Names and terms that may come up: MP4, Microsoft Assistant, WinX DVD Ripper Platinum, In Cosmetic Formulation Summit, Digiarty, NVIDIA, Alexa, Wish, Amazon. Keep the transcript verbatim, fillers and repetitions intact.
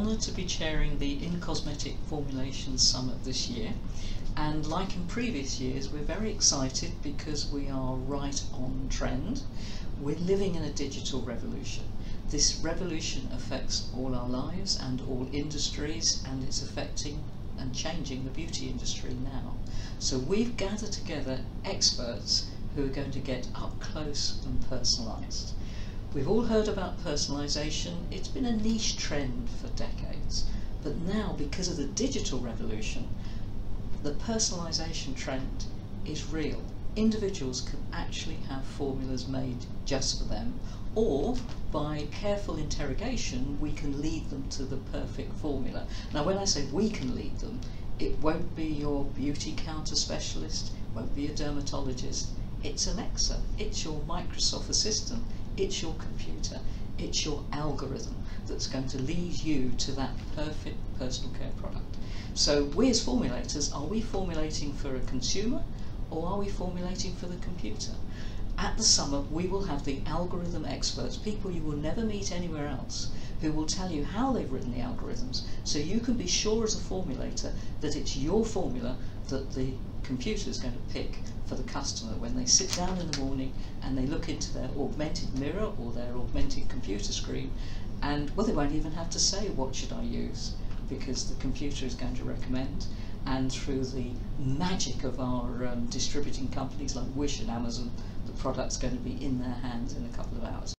honoured to be chairing the In Cosmetic Formulation Summit this year, and like in previous years we're very excited because we are right on trend. We're living in a digital revolution. This revolution affects all our lives and all industries, and it's affecting and changing the beauty industry now. So we've gathered together experts who are going to get up close and personalised. We've all heard about personalisation. It's been a niche trend for decades, but now because of the digital revolution, the personalisation trend is real. Individuals can actually have formulas made just for them, or by careful interrogation we can lead them to the perfect formula. Now when I say we can lead them, it won't be your beauty counter specialist, it won't be a dermatologist, it's Alexa, it's your Microsoft Assistant, it's your computer, it's your algorithm that's going to lead you to that perfect personal care product. So we as formulators, are we formulating for a consumer or are we formulating for the computer? At the summit we will have the algorithm experts, people you will never meet anywhere else, who will tell you how they've written the algorithms, so you can be sure as a formulator that it's your formula that the computer is going to pick for the customer when they sit down in the morning and they look into their augmented mirror or their augmented computer screen, and well, they won't even have to say what should I use, because the computer is going to recommend. And through the magic of our um, distributing companies like Wish and Amazon, the product's going to be in their hands in a couple of hours.